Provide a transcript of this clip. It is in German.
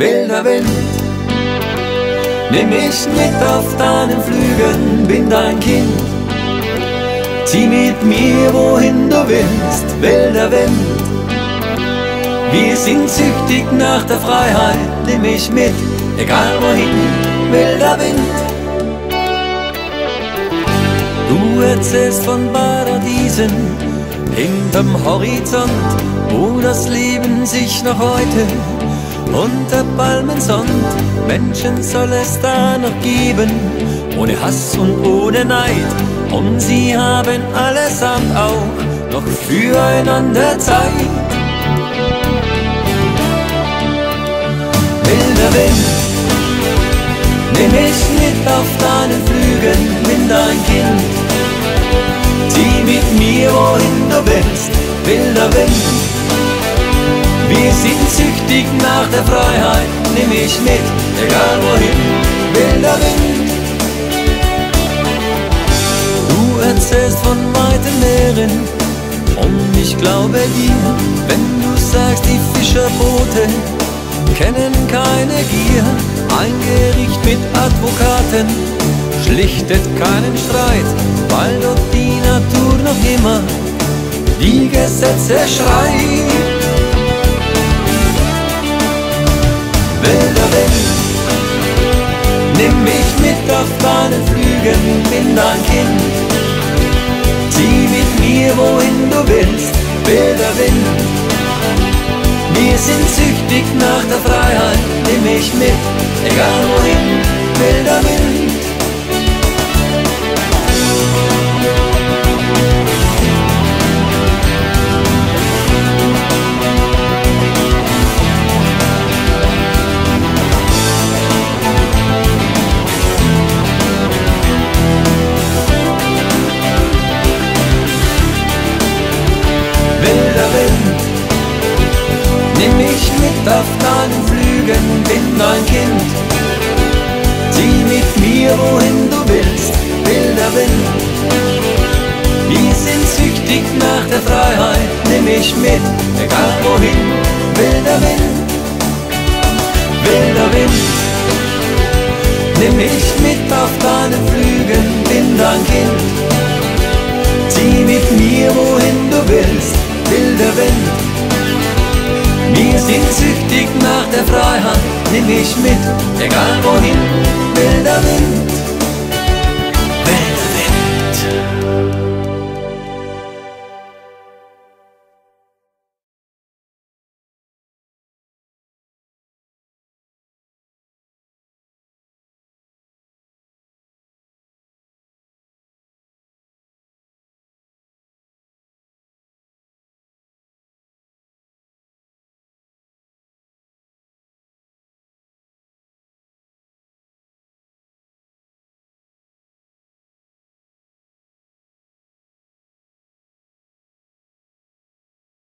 Wilder Wind, nimm mich mit auf deinen Flügen, bin dein Kind, zieh mit mir, wohin du willst. Wilder Wind, wir sind süchtig nach der Freiheit, nimm mich mit, egal wohin. Wilder Wind, du erzählst von Paradiesen hinterm Horizont, wo das Leben sich noch heute unter Palmen sonnt. Menschen soll es da noch geben, ohne Hass und ohne Neid, und sie haben allesamt auch noch füreinander Zeit. Wilder Wind, nimm mich mit auf deinen Flügen, bin dein Kind, zieh mit mir, wohin du willst. Wilder Wind, wir sind süchtig nach der Freiheit, nimm mich mit, egal wohin. Wilder Wind, du erzählst von weiten Meeren, und ich glaube dir, wenn du sagst, die Fischerboote kennen keine Gier. Ein Gericht mit Advokaten schlichtet keinen Streit, weil dort die Natur noch immer die Gesetze schreit. Wilder Wind, nimm mich mit auf deinen Flügen, bin dein Kind, zieh mit mir, wohin du willst. Wilder Wind, wir sind süchtig nach der Freiheit, nimm mich mit, egal wohin. Wilder Wind. Nimm mich mit auf deinen Flügen, bin dein Kind, zieh mit mir, wohin du willst. Wilder Wind, wir sind süchtig nach der Freiheit, nimm mich mit, egal wohin. Wilder Wind, wilder Wind, nimm mich mit auf deinen Flügen, bin dein Kind, zieh mit mir, wohin du willst. Wilder Wind, wir sind süchtig nach der Freiheit, nimm mich mit, egal wohin. Wilder Wind.